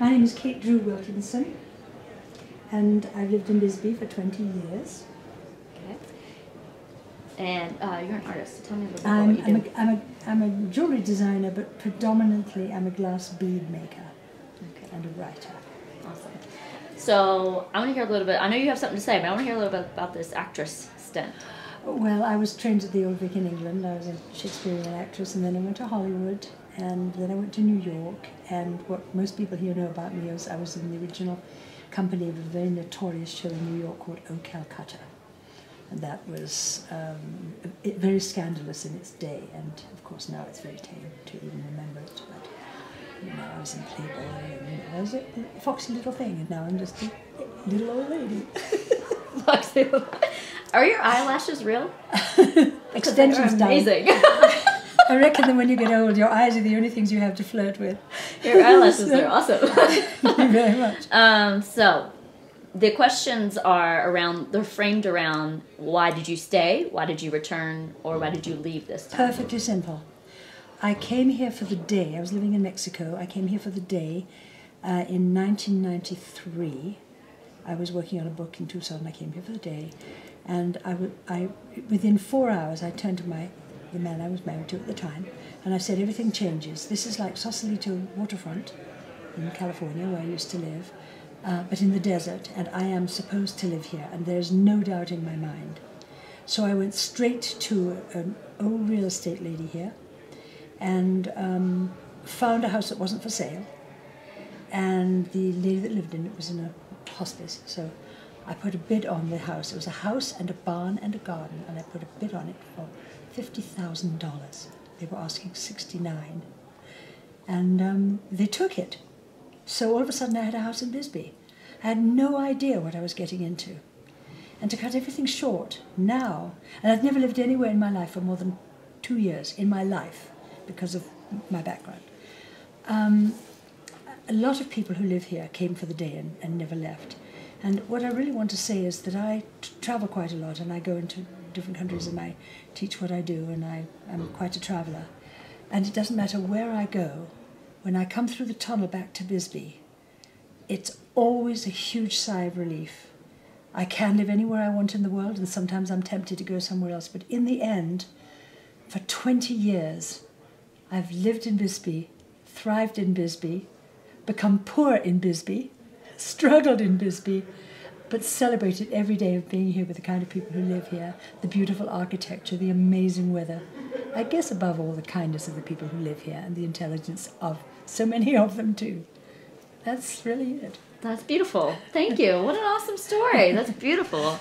My name is Kate Drew Wilkinson, and I've lived in Bisbee for 20 years. Okay. And you're an artist. Tell me a little bit about what you do. I'm a jewelry designer, but predominantly I'm a glass bead maker and a writer. Awesome. So I want to hear a little bit. I know you have something to say, but I want to hear a little bit about this actress stint. Well, I was trained at the Old Vic in England. I was a Shakespearean actress, and then I went to Hollywood, and then I went to New York. And what most people here know about me is I was in the original company of a very notorious show in New York called O Calcutta. And that was very scandalous in its day, and of course now it's very tame to even remember it. But you know, I was in Playboy, and I was a foxy little thing, and now I'm just a little old lady. Foxy little. Are your eyelashes real? Extensions, amazing. I reckon that when you get old, your eyes are the only things you have to flirt with. Your eyelashes are awesome. Thank you very much. So, the questions are around, they're framed around, why did you stay, why did you return, or why did you leave this time? Perfectly simple. I came here for the day. I was living in Mexico. I came here for the day in 1993. I was working on a book in Tucson. I came here for the day, and within 4 hours, I turned to the man I was married to at the time, and I said, everything changes. This is like Sausalito waterfront in California, where I used to live, but in the desert, and I am supposed to live here, and there's no doubt in my mind. So I went straight to an old real estate lady here, and found a house that wasn't for sale, and the lady that lived in it was in a hospice, so I put a bid on the house. It was a house and a barn and a garden, and I put a bid on it for $50,000. They were asking $69,000, and they took it. So all of a sudden I had a house in Bisbee. I had no idea what I was getting into. And to cut everything short, now, and I've never lived anywhere in my life for more than 2 years in my life because of my background. A lot of people who live here came for the day and never left. And what I really want to say is that I travel quite a lot, and I go into different countries and I teach what I do, and I'm quite a traveller. And it doesn't matter where I go, when I come through the tunnel back to Bisbee, it's always a huge sigh of relief. I can live anywhere I want in the world, and sometimes I'm tempted to go somewhere else, but in the end, for 20 years, I've lived in Bisbee, thrived in Bisbee, become poor in Bisbee, struggled in Bisbee, but celebrated every day of being here with the kind of people who live here, the beautiful architecture, the amazing weather. I guess above all, the kindness of the people who live here and the intelligence of so many of them too. That's really it. That's beautiful. Thank you. What an awesome story. That's beautiful.